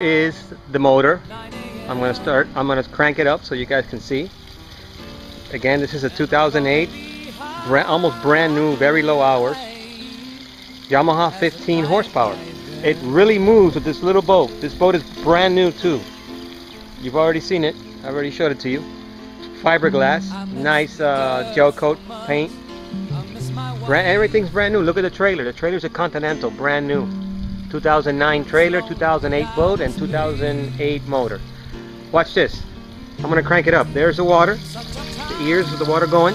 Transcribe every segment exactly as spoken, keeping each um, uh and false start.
is the motor. I'm gonna start, I'm gonna crank it up so you guys can see. Again, this is a two thousand eight, brand, almost brand new, very low hours, Yamaha fifteen horsepower. It really moves with this little boat. This boat is brand new too. You've already seen it, I've already showed it to you. Fiberglass, nice uh, gel coat, paint. Brand, everything's brand new. Look at the trailer. The trailer's a Continental, brand new. two thousand nine trailer, two thousand eight boat, and two thousand eight motor. Watch this. I'm going to crank it up. There's the water. The ears of the water going.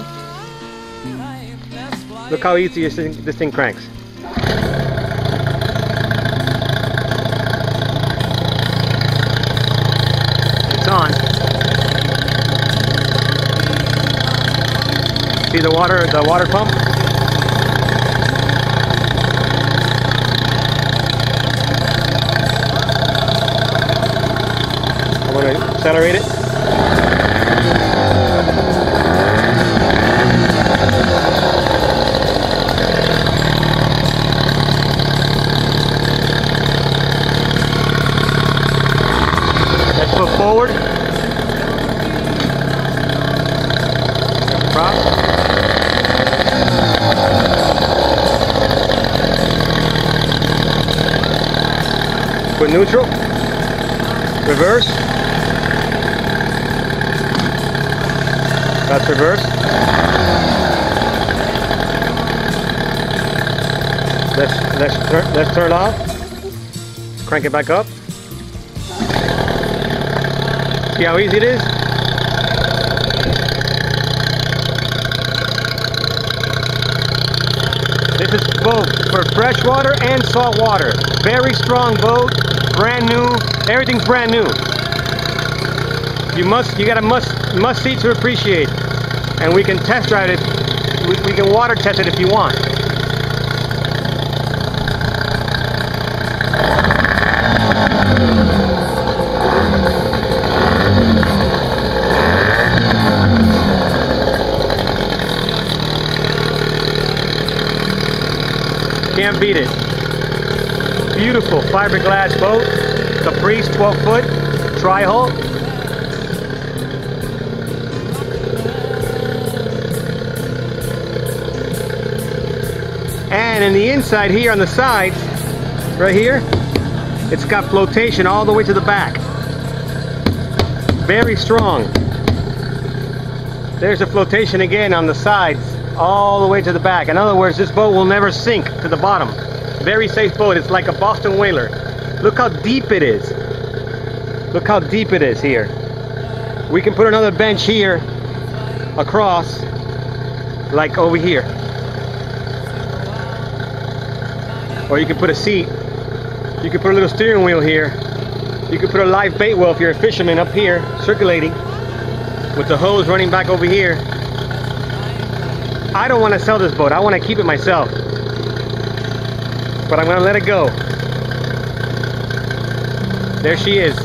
Look how easy this thing, this thing cranks. It's on. See the water, the water pump? Accelerate it. Let's foot forward. Prop. Put neutral. Reverse. That's reverse. Let's let's turn let's turn off. Crank it back up. See how easy it is? This is both for freshwater and salt water. Very strong boat, brand new, everything's brand new. You must you gotta must must see to appreciate. And we can test drive it, we, we can water test it if you want. Can't beat it. Beautiful fiberglass boat, Caprice twelve foot, tri-hull. And in the inside here on the sides, right here, it's got flotation all the way to the back. Very strong. There's the flotation again on the sides, all the way to the back. In other words, this boat will never sink to the bottom. Very safe boat. It's like a Boston Whaler. Look how deep it is. Look how deep it is here. We can put another bench here, across, like over here. Or you can put a seat, you can put a little steering wheel here, you can put a live bait well if you're a fisherman up here, circulating, with the hose running back over here. I don't want to sell this boat, I want to keep it myself, but I'm going to let it go. There she is.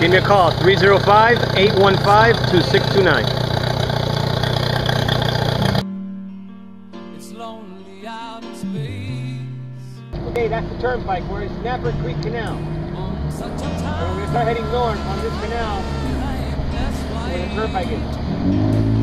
Give me a call, three oh five, eight one five, two six two nine. It's lonely out in space. Okay, that's the turnpike. We're in Snapper Creek Canal. So we're going to start heading north on this canal where the turnpike is.